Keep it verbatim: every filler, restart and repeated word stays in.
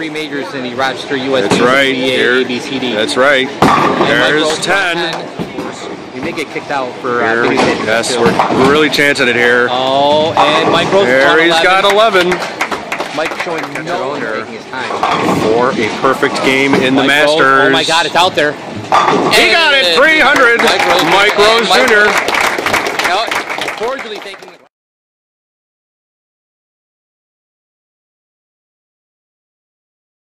three majors in the Rochester U S. That's right. Here, A B C D. That's right. There's ten. We may get kicked out for uh, we, yes, too. We're really chancing it here. Oh, and Mike Rose there, he's got eleven. Mike showing no one taking his time. For a perfect game in Mike the Masters. Rose. Oh my God, it's out there. He and got it, three hundred. Mike Rose, Mike Rose Junior Mike Rose. No, cordially thank you.